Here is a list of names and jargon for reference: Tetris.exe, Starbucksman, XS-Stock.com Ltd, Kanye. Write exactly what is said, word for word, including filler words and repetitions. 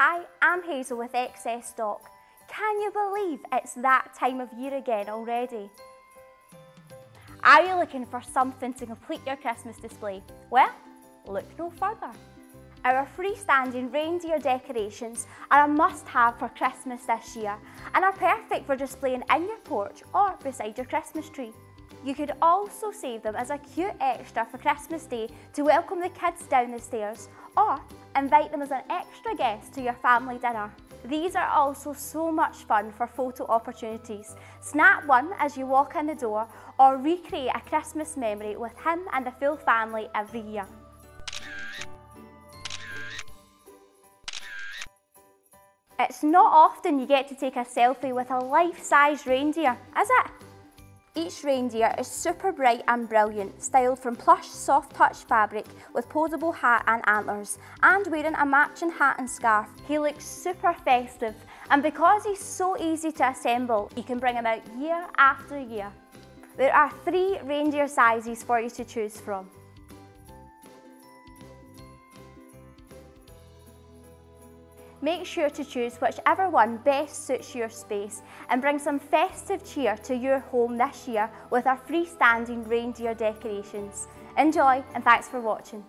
Hi, I'm Hazel with X S Stock. Can you believe it's that time of year again already? Are you looking for something to complete your Christmas display? Well, look no further. Our freestanding reindeer decorations are a must-have for Christmas this year and are perfect for displaying in your porch or beside your Christmas tree. You could also save them as a cute extra for Christmas Day to welcome the kids down the stairs or invite them as an extra guest to your family dinner. These are also so much fun for photo opportunities. Snap one as you walk in the door or recreate a Christmas memory with him and the full family every year. It's not often you get to take a selfie with a life-size reindeer, is it? Each reindeer is super bright and brilliant, styled from plush soft touch fabric with posable hat and antlers, and wearing a matching hat and scarf. He looks super festive, and because he's so easy to assemble, you can bring him out year after year. There are three reindeer sizes for you to choose from. Make sure to choose whichever one best suits your space and bring some festive cheer to your home this year with our freestanding reindeer decorations. Enjoy, and thanks for watching.